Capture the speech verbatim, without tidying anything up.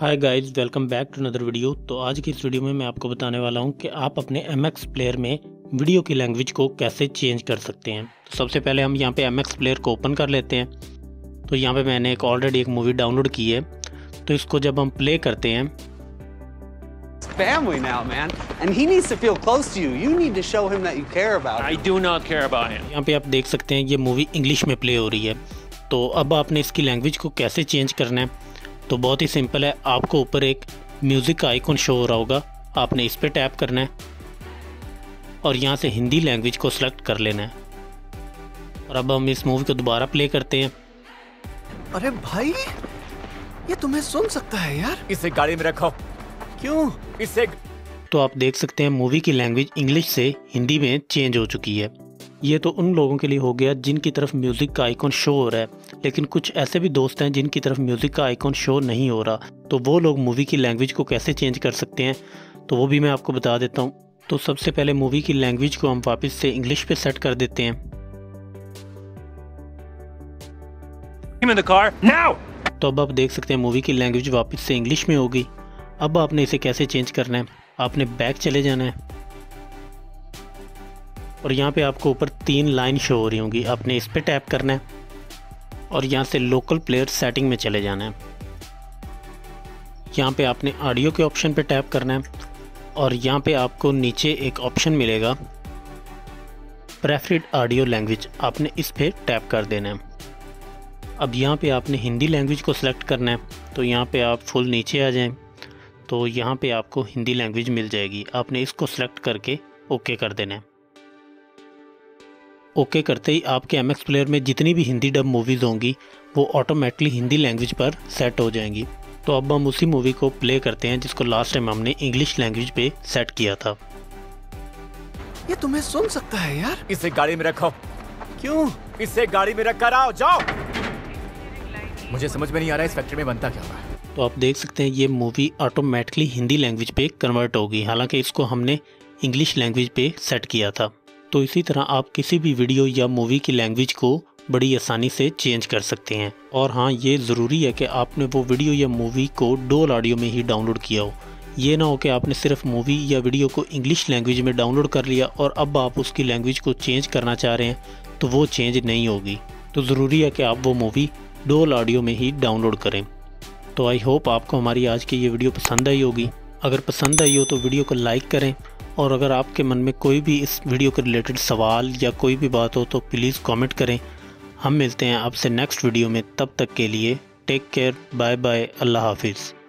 Hi guys, welcome back to another video. तो आज की इस वीडियो में मैं आपको बताने वाला हूं कि आप अपने एम एक्स प्लेयर में वीडियो की लैंग्वेज को कैसे चेंज कर सकते हैं। तो सबसे पहले हम यहां पे एम एक्स प्लेयर को ओपन कर लेते हैं। तो यहां पे मैंने एक ऑलरेडी एक मूवी डाउनलोड की है, तो इसको जब हम प्ले करते हैं family now man and he needs to feel close to you you need to show him that you care about him. I do not care about him। यहाँ पे आप देख सकते हैं ये मूवी इंग्लिश में प्ले हो रही है। तो अब आपने इसकी लैंग्वेज को कैसे चेंज करना है, तो बहुत ही सिंपल है। आपको ऊपर एक म्यूज़िक का आइकॉन शो हो रहा होगा, आपने इस पर टैप करना है और यहाँ से हिंदी लैंग्वेज को सिलेक्ट कर लेना है। और अब हम इस मूवी को दोबारा प्ले करते हैं। अरे भाई, ये तुम्हें सुन सकता है यार। इसे गाड़ी में रखो। क्यों? इसे। तो आप देख सकते हैं मूवी की लैंग्वेज इंग्लिश से हिंदी में चेंज हो चुकी है। ये तो उन लोगों के लिए हो गया जिनकी तरफ म्यूज़िक का आइकॉन शो हो रहा है, लेकिन कुछ ऐसे भी दोस्त हैं जिनकी तरफ म्यूज़िक का आइकॉन शो नहीं हो रहा। तो वो लोग मूवी की लैंग्वेज को कैसे चेंज कर सकते हैं, तो वो भी मैं आपको बता देता हूँ। तो सबसे पहले मूवी की लैंग्वेज को हम वापस से इंग्लिश पे सेट कर देते हैं। तो अब आप देख सकते हैं मूवी की लैंग्वेज वापस से इंग्लिश में होगी। अब आपने इसे कैसे चेंज करना है, आपने बैक चले जाना है और यहाँ पे आपको ऊपर तीन लाइन शो हो रही होंगी, आपने इस पे टैप करना है और यहाँ से लोकल प्लेयर सेटिंग में चले जाना है। यहाँ पे आपने ऑडियो के ऑप्शन पे टैप करना है और यहाँ पे आपको नीचे एक ऑप्शन मिलेगा प्रेफर्ड ऑडियो लैंग्वेज, आपने इस पे टैप कर देना है। अब यहाँ पे आपने हिंदी लैंग्वेज को सिलेक्ट करना है, तो यहाँ पे आप फुल नीचे आ जाएँ तो यहाँ पे आपको हिंदी लैंग्वेज मिल जाएगी। आपने इसको सिलेक्ट करके ओके कर देना है। ओके okay करते ही आपके एम एक्स प्लेयर में जितनी भी हिंदी डब मूवीज़ होंगी वो ऑटोमेटिकली हिंदी लैंग्वेज पर सेट हो जाएंगी। तो अब हम उसी मूवी को प्ले करते हैं जिसको लास्ट टाइम हमने इंग्लिश लैंग्वेज पे सेट किया था। ये तुम्हें सुन सकता है यार। इसे गाड़ी में रखो। क्यों? इसे गाड़ी में रख कर आओ, जाओ। मुझे समझ में नहीं आ रहा इस फैक्ट्री में बनता क्या है। तो आप देख सकते हैं ये मूवी ऑटोमेटिकली हिंदी लैंग्वेज पे कन्वर्ट होगी, हालांकि इसको हमने इंग्लिश लैंग्वेज पे सेट किया था। तो इसी तरह आप किसी भी वीडियो या मूवी की लैंग्वेज को बड़ी आसानी से चेंज कर सकते हैं। और हाँ, ये ज़रूरी है कि आपने वो वीडियो या मूवी को डोल ऑडियो में ही डाउनलोड किया हो। ये ना हो कि आपने सिर्फ मूवी या वीडियो को इंग्लिश लैंग्वेज में डाउनलोड कर लिया और अब आप उसकी लैंग्वेज को चेंज करना चाह रहे हैं तो वो चेंज नहीं होगी। तो ज़रूरी है कि आप वो मूवी डोल ऑडियो में ही डाउनलोड करें। तो आई होप आपको हमारी आज की ये वीडियो पसंद आई होगी। अगर पसंद आई हो तो वीडियो को लाइक करें और अगर आपके मन में कोई भी इस वीडियो के रिलेटेड सवाल या कोई भी बात हो तो प्लीज़ कमेंट करें। हम मिलते हैं आपसे नेक्स्ट वीडियो में, तब तक के लिए टेक केयर, बाय बाय, अल्लाह हाफिज़।